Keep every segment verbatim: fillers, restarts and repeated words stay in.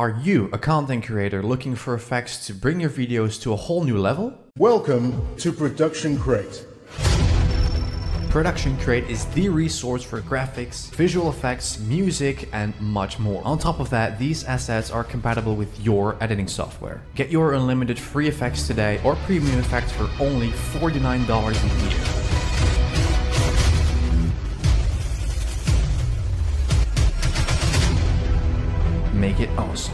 Are you a content creator looking for effects to bring your videos to a whole new level? Welcome to Production Crate. Production Crate is the resource for graphics, visual effects, music, and much more. On top of that, these assets are compatible with your editing software. Get your unlimited free effects today or premium effects for only forty-nine dollars a year. Make it awesome.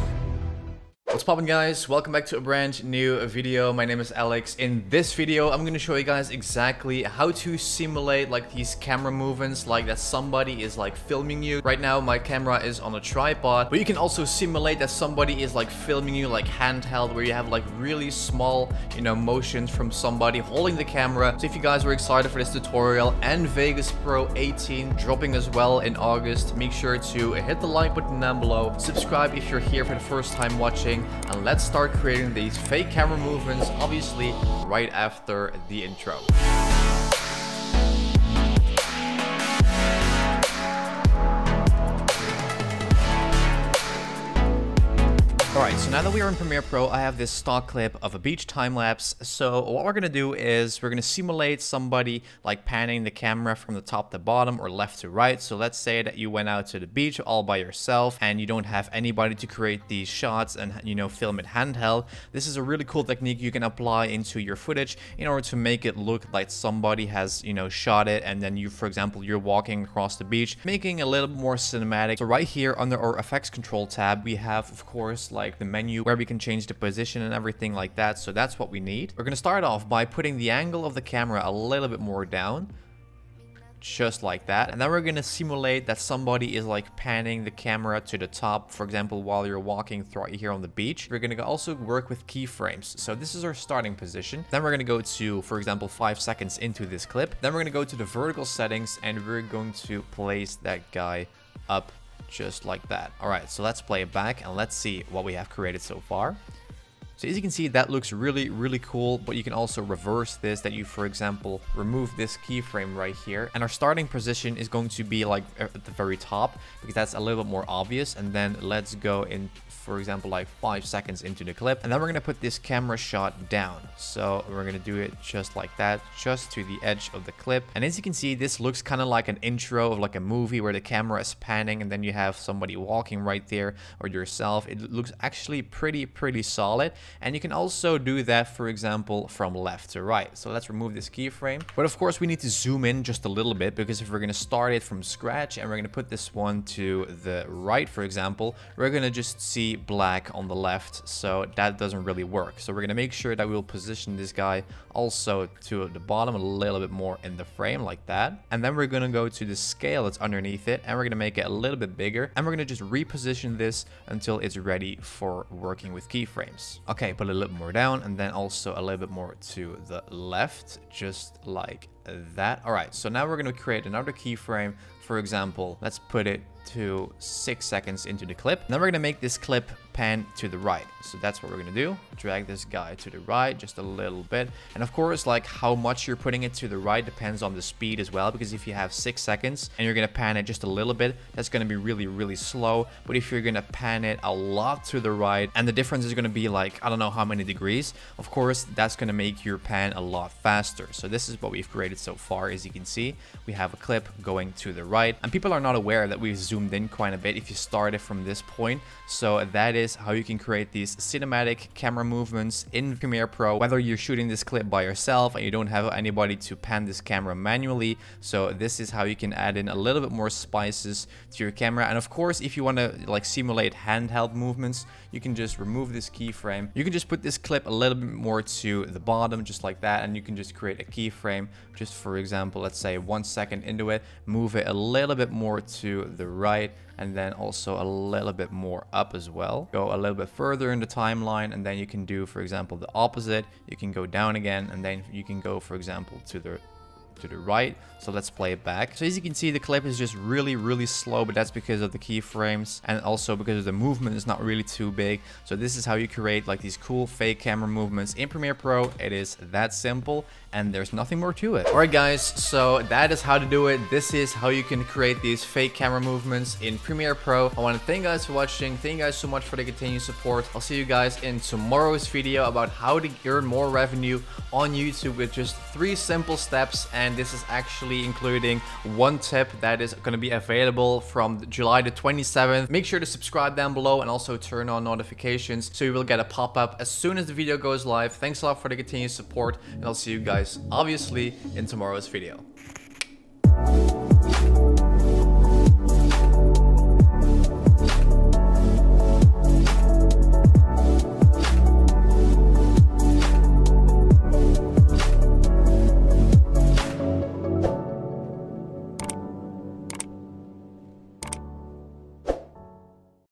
What's poppin', guys? Welcome back to a brand new video. My name is Alex. In this video, I'm gonna show you guys exactly how to simulate like these camera movements, like that somebody is like filming you. Right now, my camera is on a tripod, but you can also simulate that somebody is like filming you like handheld, where you have like really small, you know, motions from somebody holding the camera. So if you guys were excited for this tutorial and Vegas Pro eighteen dropping as well in August, make sure to hit the like button down below. Subscribe if you're here for the first time watching. And let's start creating these fake camera movements, obviously, right after the intro. Alright, so now that we are in Premiere Pro, I have this stock clip of a beach time-lapse. So what we're going to do is we're going to simulate somebody like panning the camera from the top to bottom or left to right. So let's say that you went out to the beach all by yourself and you don't have anybody to create these shots and, you know, film it handheld. This is a really cool technique you can apply into your footage in order to make it look like somebody has, you know, shot it, and then you, for example, you're walking across the beach, making a little more cinematic. So right here under our effects control tab, we have, of course, like the menu where we can change the position and everything like that. So that's what we need. We're gonna start off by putting the angle of the camera a little bit more down, just like that, and then we're gonna simulate that somebody is like panning the camera to the top, for example, while you're walking through here on the beach. We're gonna also work with keyframes. So this is our starting position. Then we're gonna go to, for example, five seconds into this clip. Then we're gonna go to the vertical settings and we're going to place that guy up just like that. All right, so let's play it back and let's see what we have created so far. So as you can see, that looks really, really cool, but you can also reverse this, that you, for example, remove this keyframe right here. And our starting position is going to be like at the very top, because that's a little bit more obvious. And then let's go in, for example, like five seconds into the clip. And then we're going to put this camera shot down. So we're going to do it just like that, just to the edge of the clip. And as you can see, this looks kind of like an intro of like a movie where the camera is panning and then you have somebody walking right there or yourself. It looks actually pretty, pretty solid. And you can also do that, for example, from left to right. So let's remove this keyframe. But of course, we need to zoom in just a little bit, because if we're going to start it from scratch and we're going to put this one to the right, for example, we're going to just see black on the left. So that doesn't really work. So we're going to make sure that we'll position this guy also to the bottom a little bit more in the frame like that. And then we're going to go to the scale that's underneath it and we're going to make it a little bit bigger. And we're going to just reposition this until it's ready for working with keyframes. Okay, put a little more down and then also a little bit more to the left, just like that. All right, so now we're going to create another keyframe. For example, let's put it to six seconds into the clip. Now we're going to make this clip pan to the right. So that's what we're going to do. Drag this guy to the right just a little bit. And of course, like how much you're putting it to the right depends on the speed as well, because if you have six seconds and you're going to pan it just a little bit, that's going to be really, really slow. But if you're going to pan it a lot to the right, and the difference is going to be like, I don't know how many degrees, of course, that's going to make your pan a lot faster. So this is what we've created so far. As you can see, we have a clip going to the right, and people are not aware that we've zoomed in quite a bit if you started from this point. So that is how you can create these cinematic camera movements in Premiere Pro, whether you're shooting this clip by yourself and you don't have anybody to pan this camera manually. So this is how you can add in a little bit more spices to your camera. And of course, if you want to like simulate handheld movements, you can just remove this keyframe. You can just put this clip a little bit more to the bottom, just like that, and you can just create a keyframe. Just for example, let's say one second into it, move it a little bit more to the right, and then also a little bit more up as well. Go a little bit further in the timeline, and then you can do, for example, the opposite. You can go down again, and then you can go, for example, to the to the right. So let's play it back. So as you can see, the clip is just really, really slow, but that's because of the keyframes and also because the movement is not really too big. So this is how you create like these cool fake camera movements in Premiere Pro. It is that simple and there's nothing more to it. All right, guys, so that is how to do it. This is how you can create these fake camera movements in Premiere Pro. I want to thank you guys for watching. Thank you guys so much for the continued support. I'll see you guys in tomorrow's video about how to earn more revenue on YouTube with just three simple steps. And this is actually including one tip that is going to be available from July the twenty-seventh. Make sure to subscribe down below and also turn on notifications so you will get a pop-up as soon as the video goes live. Thanks a lot for the continued support, and I'll see you guys obviously in tomorrow's video.